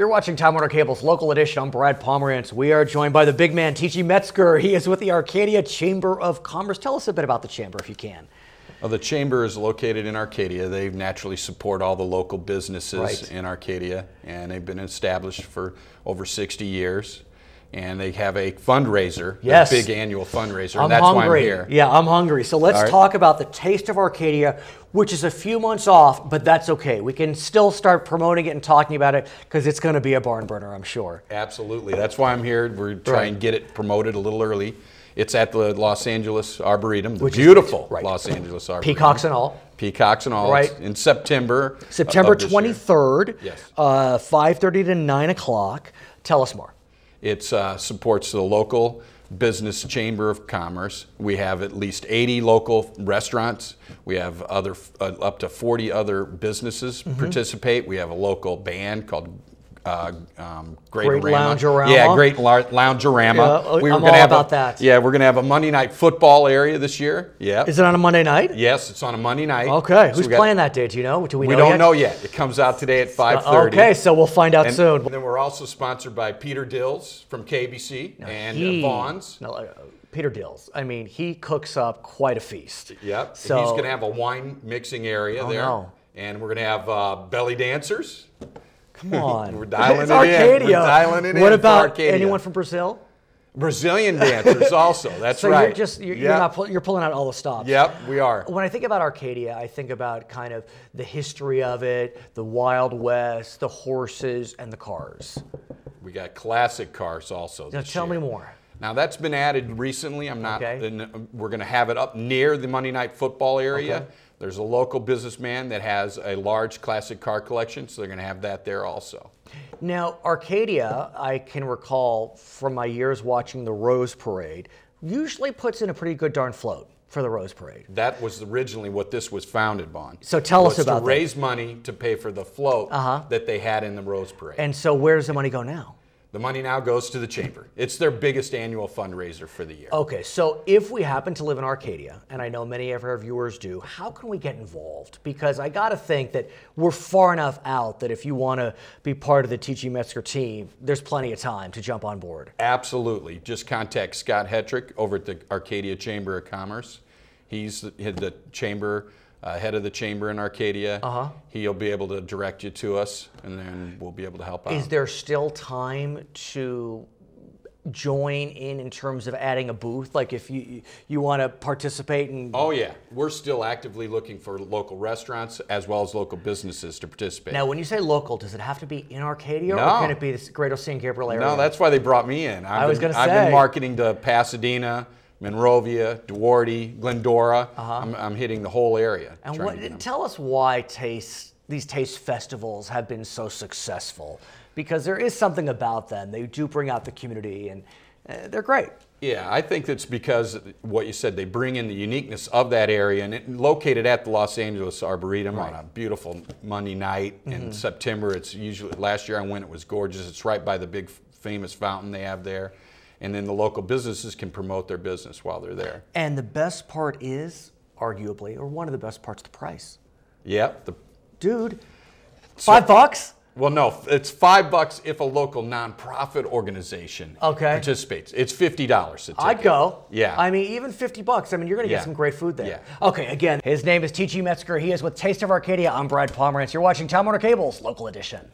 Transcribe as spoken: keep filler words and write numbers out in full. You're watching Time Warner Cable's Local Edition. I'm Brad Pomerantz. We are joined by the big man, T G. Metzger. He is with the Arcadia Chamber of Commerce. Tell us a bit about the chamber, if you can. Well, the chamber is located in Arcadia. They naturally support all the local businesses right. in Arcadia, and they've been established for over sixty years. And they have a fundraiser, yes. a big annual fundraiser, I'm and that's hungry. why I'm here. Yeah, I'm hungry. So let's right. talk about the Taste of Arcadia, which is a few months off, but that's okay. We can still start promoting it and talking about it because it's going to be a barn burner, I'm sure. Absolutely. That's why I'm here. We're trying right. to get it promoted a little early. It's at the Los Angeles Arboretum, the which beautiful right. Los Angeles Arboretum. Peacocks and all. Peacocks and all. Right. It's in September. September twenty-third, yes. uh, five thirty to nine o'clock. Tell us more. It uh, supports the local business chamber of commerce. We have at least eighty local restaurants. We have other uh, up to forty other businesses mm-hmm. participate. We have a local band called uh, um, Great Loungerama. Yeah, Great Loungerama. Yeah, we I'm all have about a, that. Yeah, we're going to have a Monday night football area this year. Yeah. Is it on a Monday night? Yes, it's on a Monday night. Okay. So Who's got, playing that day? Do you know? Do we? We know don't yet? know yet. It comes out today at five thirty. Okay, so we'll find out and, soon. And then we're also sponsored by Peter Dills from K B C now and he, Vaughn's. No, uh, Peter Dills. I mean, he cooks up quite a feast. Yep. So and he's going to have a wine mixing area oh, there, no. and we're going to have uh, belly dancers. Come on. We're dialing it's it Arcadia. in. We're dialing it what in. What about anyone from Brazil? Brazilian dancers also. That's so right. You're just you're, yep. you're not pull, you're pulling out all the stops. Yep, we are. When I think about Arcadia, I think about kind of the history of it, the Wild West, the horses, and the cars. We got classic cars also. Now tell year. me more. Now that's been added recently. I'm not. Okay. In, we're going to have it up near the Monday Night Football area. Okay. There's a local businessman that has a large classic car collection, so they're going to have that there also. Now, Arcadia, I can recall from my years watching the Rose Parade, usually puts in a pretty good darn float for the Rose Parade. That was originally what this was founded on. So tell us about that. To raise money to pay for the float uh-huh. that they had in the Rose Parade. And so where does the money go now? The money now goes to the chamber. It's their biggest annual fundraiser for the year. Okay, so if we happen to live in Arcadia, and I know many of our viewers do, how can we get involved? Because I gotta think that we're far enough out that if you wanna be part of the T G. Metzger team, there's plenty of time to jump on board. Absolutely, just contact Scott Hetrick over at the Arcadia Chamber of Commerce. He's the, the chamber, Uh, head of the chamber in Arcadia. Uh-huh. He'll be able to direct you to us, and then we'll be able to help out. Is there still time to join in in terms of adding a booth? Like if you you want to participate in... Oh yeah, we're still actively looking for local restaurants as well as local businesses to participate. Now when you say local, does it have to be in Arcadia no. or can it be the greater San Gabriel area? No, that's why they brought me in. I've I was going to say. I've been marketing to Pasadena, Monrovia, Duarte, Glendora. Uh-huh. I'm, I'm hitting the whole area. And what, tell us why taste, these taste festivals have been so successful, because there is something about them. They do bring out the community, and uh, they're great. Yeah, I think that's because what you said, they bring in the uniqueness of that area, and it located at the Los Angeles Arboretum right. on a beautiful Monday night mm-hmm. in September. It's usually, last year I went, it was gorgeous. It's right by the big famous fountain they have there. And then the local businesses can promote their business while they're there. And the best part is, arguably, or one of the best parts, the price. Yep. The, Dude, so, five bucks? Well, no, it's five bucks if a local nonprofit organization okay. participates. It's fifty dollars. I'd go. Yeah. I mean, even fifty bucks. I mean, you're gonna get yeah. some great food there. Yeah. Okay. Again, his name is T G. Metzger. He is with Taste of Arcadia. I'm Brad Pomerantz. You're watching Time Warner Cable's Local Edition.